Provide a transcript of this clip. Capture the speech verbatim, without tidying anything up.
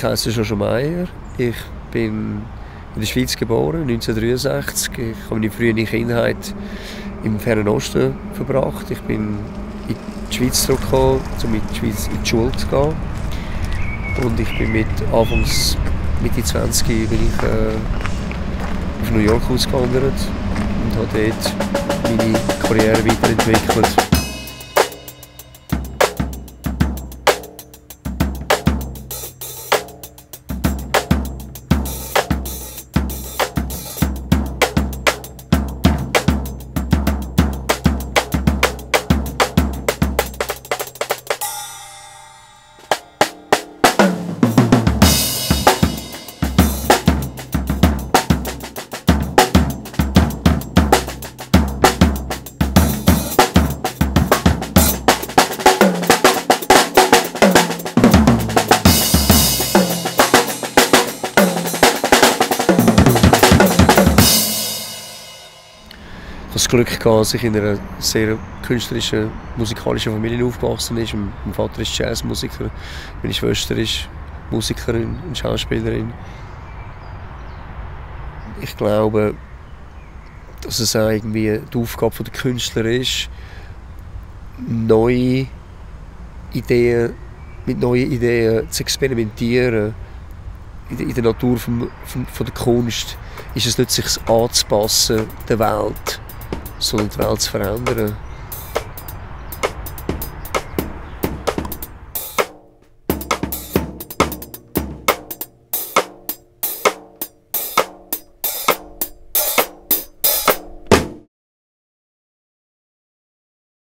Ich heiße Jojo Mayer. Ich bin in der Schweiz geboren, neunzehnhundertdreiundsechzig. Ich habe meine frühe Kindheit im Fernen Osten verbracht. Ich bin in die Schweiz zurückgekommen, um in die Schweiz in die Schule zu gehen. Und ich bin mit anfangs Mitte zwanzig bin ich äh, auf New York ausgewandert und habe dort meine Karriere weiterentwickelt. Ich hatte das Glück gehabt, dass ich in einer sehr künstlerischen, musikalischen Familie aufgewachsen bin. Mein Vater ist Jazzmusiker, meine Schwester ist Musikerin und Schauspielerin. Ich glaube, dass es auch irgendwie die Aufgabe der Künstler ist, neue Ideen, mit neuen Ideen zu experimentieren. In der Natur von, von, von der Kunst ist es nicht, sich anzupassen der Welt, sondern die Welt zu verändern.